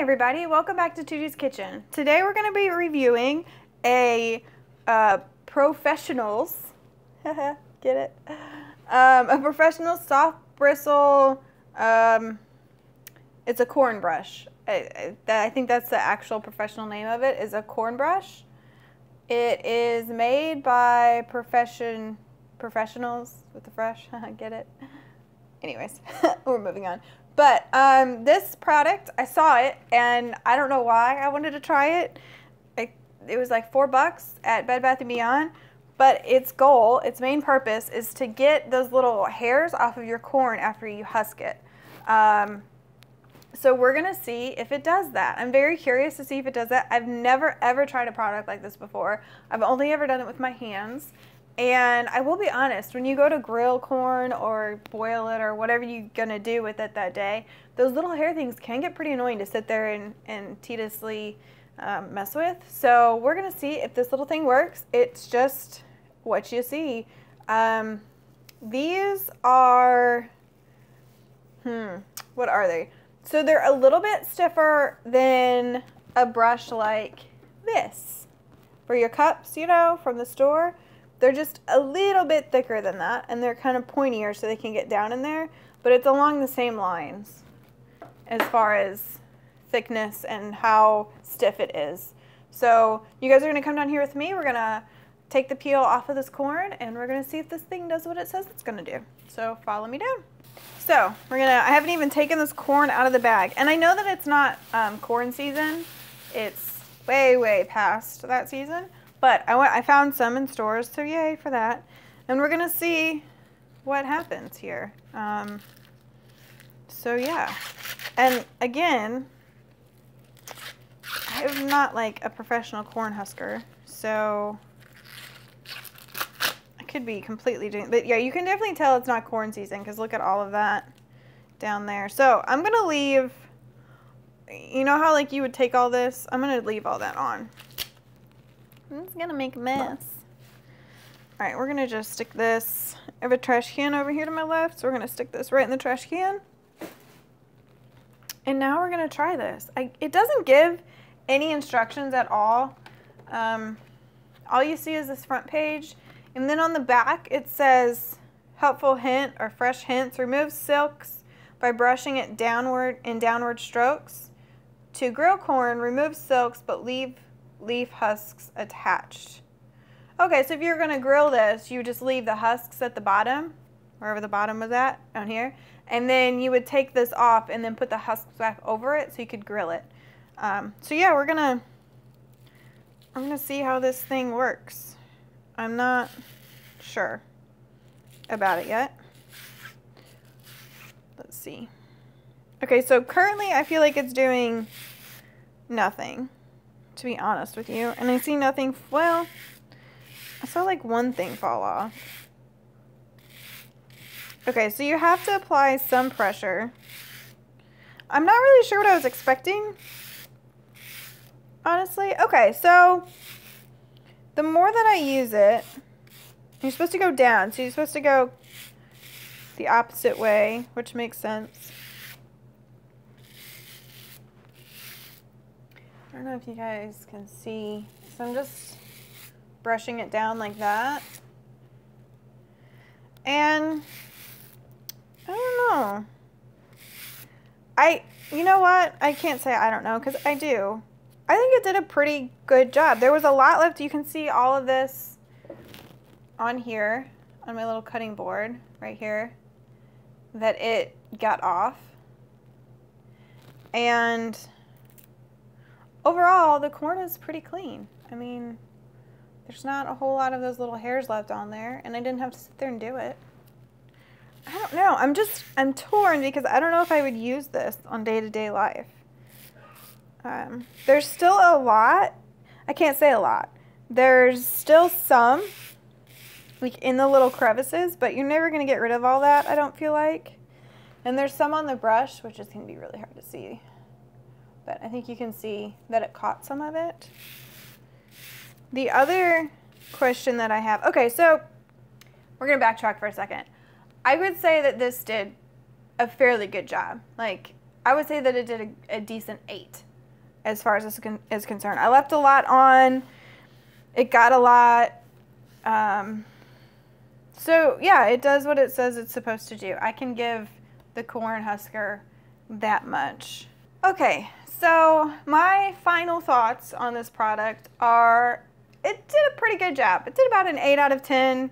everybody, welcome back to Tootie's Kitchen. Today we're going to be reviewing a Professionals, get it? A Professional soft bristle, it's a corn brush. I think that's the actual professional name of it, is a corn brush. It is made by Professionals with the fresh, get it? Anyways, we're moving on. But this product, I saw it, and I don't know why I wanted to try it. It was like $4 at Bed Bath and Beyond, but its goal, its main purpose, is to get those little hairs off of your corn after you husk it. So we're gonna see if it does that. I'm very curious to see if it does that. I've never ever tried a product like this before. I've only ever done it with my hands. And I will be honest, when you go to grill corn or boil it or whatever you're gonna do with it that day, those little hair things can get pretty annoying to sit there and tediously mess with. So we're gonna see if this little thing works. It's just what you see. These are, what are they? So they're a little bit stiffer than a brush like this. For your cups, you know, from the store. They're just a little bit thicker than that, and they're kind of pointier so they can get down in there, but it's along the same lines as far as thickness and how stiff it is. So you guys are gonna come down here with me. We're gonna take the peel off of this corn, and we're gonna see if this thing does what it says it's gonna do. So follow me down. So we're gonna, I haven't even taken this corn out of the bag, and I know that it's not corn season. It's way, way past that season. But I found some in stores, so yay for that. And we're gonna see what happens here. So yeah, and again, I'm not like a professional corn husker, so I could be completely doing, but yeah, you can definitely tell it's not corn season because look at all of that down there. So I'm gonna leave, you know how like you would take all this? I'm gonna leave all that on. It's gonna make a mess. All right, we're gonna just stick this. I have a trash can over here to my left, so we're gonna stick this right in the trash can. And now we're gonna try this. It doesn't give any instructions at all. All you see is this front page. And then on the back, it says, helpful hint or fresh hints, remove silks by brushing it downward in downward strokes. To grill corn, remove silks, but leave leaf husks attached. Okay, so if you're gonna grill this, you just leave the husks at the bottom, wherever the bottom was at, down here, and then you would take this off and then put the husks back over it so you could grill it. So yeah, I'm gonna see how this thing works. I'm not sure about it yet. Let's see. Okay, so currently I feel like it's doing nothing, to be honest with you, and I see nothing. Well, I saw like one thing fall off. Okay, so you have to apply some pressure. I'm not really sure what I was expecting, honestly. Okay, so the more that I use it, you're supposed to go down, so you're supposed to go the opposite way, which makes sense. I don't know if you guys can see. So I'm just brushing it down like that. And I don't know. You know what? I can't say I don't know because I do. I think it did a pretty good job. There was a lot left. You can see all of this on here, on my little cutting board right here, that it got off. And overall, the corn is pretty clean. I mean, there's not a whole lot of those little hairs left on there, and I didn't have to sit there and do it. I don't know. I'm torn because I don't know if I would use this on day-to-day life. There's still a lot. I can't say a lot. There's still some, like in the little crevices, but you're never going to get rid of all that, I don't feel like. And there's some on the brush, which is going to be really hard to see. But I think you can see that it caught some of it. The other question that I have, okay, so we're gonna backtrack for a second. I would say that this did a fairly good job. Like, I would say that it did a decent 8 as far as this is concerned. I left a lot on. It got a lot. So yeah, it does what it says it's supposed to do. I can give the corn husker that much. Okay, so my final thoughts on this product are, it did a pretty good job. It did about an 8 out of 10.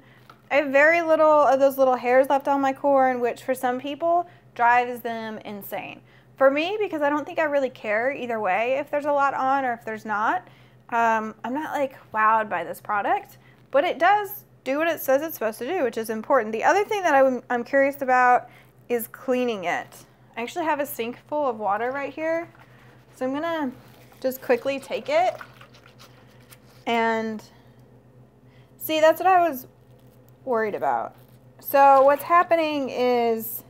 I have very little of those little hairs left on my corn, which for some people drives them insane. For me, because I don't think I really care either way if there's a lot on or if there's not, I'm not like wowed by this product, but it does do what it says it's supposed to do, which is important. The other thing that I'm curious about is cleaning it. I actually have a sink full of water right here, so I'm gonna just quickly take it and see. That's what I was worried about. So what's happening is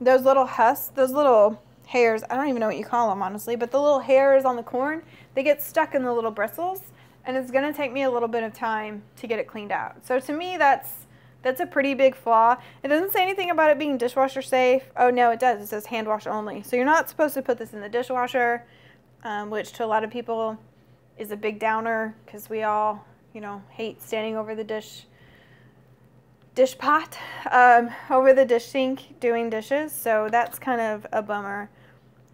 those little husks, those little hairs, I don't even know what you call them honestly, but the little hairs on the corn, they get stuck in the little bristles, and it's going to take me a little bit of time to get it cleaned out. So to me, that's a pretty big flaw. It doesn't say anything about it being dishwasher safe. Oh no, it does. It says hand wash only. So you're not supposed to put this in the dishwasher, which to a lot of people is a big downer because we all, you know, hate standing over the dish pot, over the dish sink doing dishes. So that's kind of a bummer.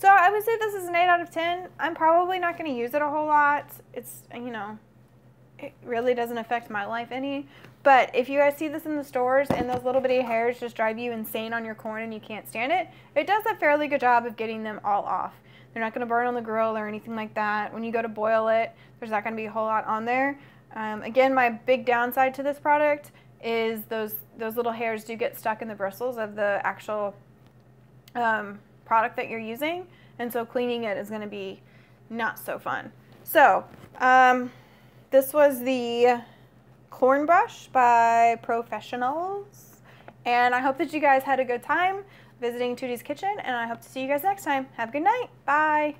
So I would say this is an 8 out of 10. I'm probably not going to use it a whole lot. It's, you know, it really doesn't affect my life any. But if you guys see this in the stores and those little bitty hairs just drive you insane on your corn and you can't stand it, it does a fairly good job of getting them all off. They're not going to burn on the grill or anything like that. When you go to boil it, there's not going to be a whole lot on there. Again, my big downside to this product is those little hairs do get stuck in the bristles of the actual product that you're using, and so cleaning it is going to be not so fun. So this was the corn brush by Professionals, and I hope that you guys had a good time visiting Tootie's Kitchen, and I hope to see you guys next time. Have a good night. Bye.